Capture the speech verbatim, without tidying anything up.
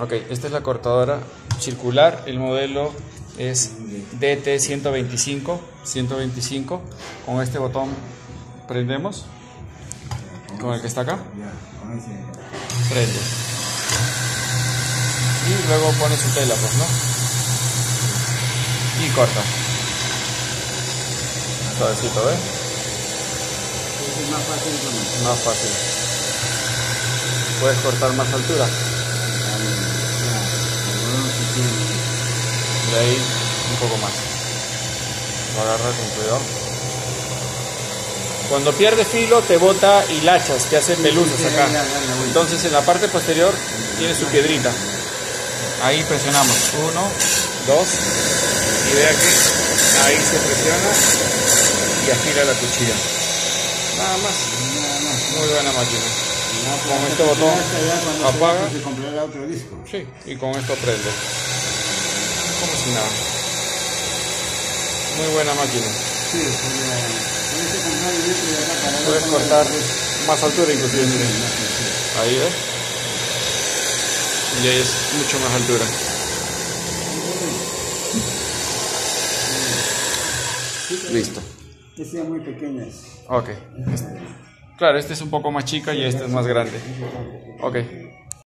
Ok, esta es la cortadora circular, el modelo es D T ciento veinticinco, con este botón prendemos, con el que está acá, prende y luego pone su tela, pues, ¿no? Y corta, suavecito, ¿ves? Es más fácil, ¿no? Más fácil, puedes cortar más altura. De ahí un poco más. Lo agarras con cuidado. Cuando pierde filo te bota hilachas, te hace pelusas acá. Entonces en la parte posterior tiene su piedrita. Ahí presionamos. Uno, dos. Y vea que ahí se presiona y afila la cuchilla. Nada más. Muy buena máquina. Con este botón apaga sí, y con esto prende como si nada. Muy buena máquina. Puedes cortar más altura inclusive. Ahí ves, y ahí es mucho más altura. Listo. Estas son muy pequeñas. Ok. Claro, esta es un poco más chica y esta es más grande. Ok.